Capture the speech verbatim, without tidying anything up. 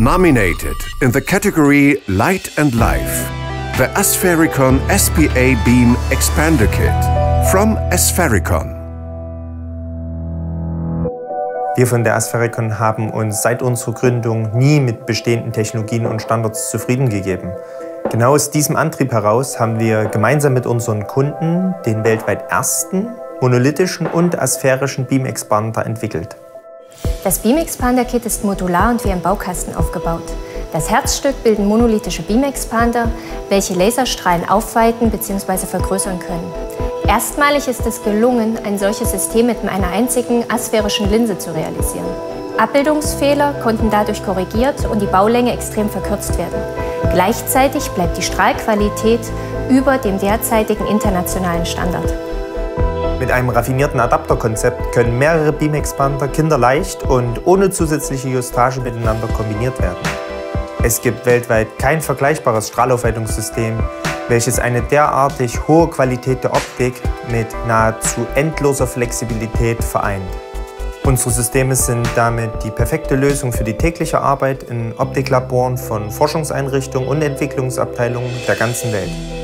nominated in the category Light and Life, the asphericon S P A Beam Expander Kit from asphericon. Wir von der asphericon haben uns seit unserer Gründung nie mit bestehenden Technologien und Standards zufrieden gegeben. Genau aus diesem Antrieb heraus haben wir gemeinsam mit unseren Kunden den weltweit ersten monolithischen und asphärischen Beam Expander entwickelt. Das Beam Expander Kit ist modular und wie ein Baukasten aufgebaut. Das Herzstück bilden monolithische Beam Expander, welche Laserstrahlen aufweiten bzw. vergrößern können. Erstmalig ist es gelungen, ein solches System mit einer einzigen asphärischen Linse zu realisieren. Abbildungsfehler konnten dadurch korrigiert und die Baulänge extrem verkürzt werden. Gleichzeitig bleibt die Strahlqualität über dem derzeitigen internationalen Standard. Mit einem raffinierten Adapterkonzept können mehrere Beam Expander kinderleicht und ohne zusätzliche Justage miteinander kombiniert werden. Es gibt weltweit kein vergleichbares Strahlaufweitungssystem, welches eine derartig hohe Qualität der Optik mit nahezu endloser Flexibilität vereint. Unsere Systeme sind damit die perfekte Lösung für die tägliche Arbeit in Optiklaboren von Forschungseinrichtungen und Entwicklungsabteilungen der ganzen Welt.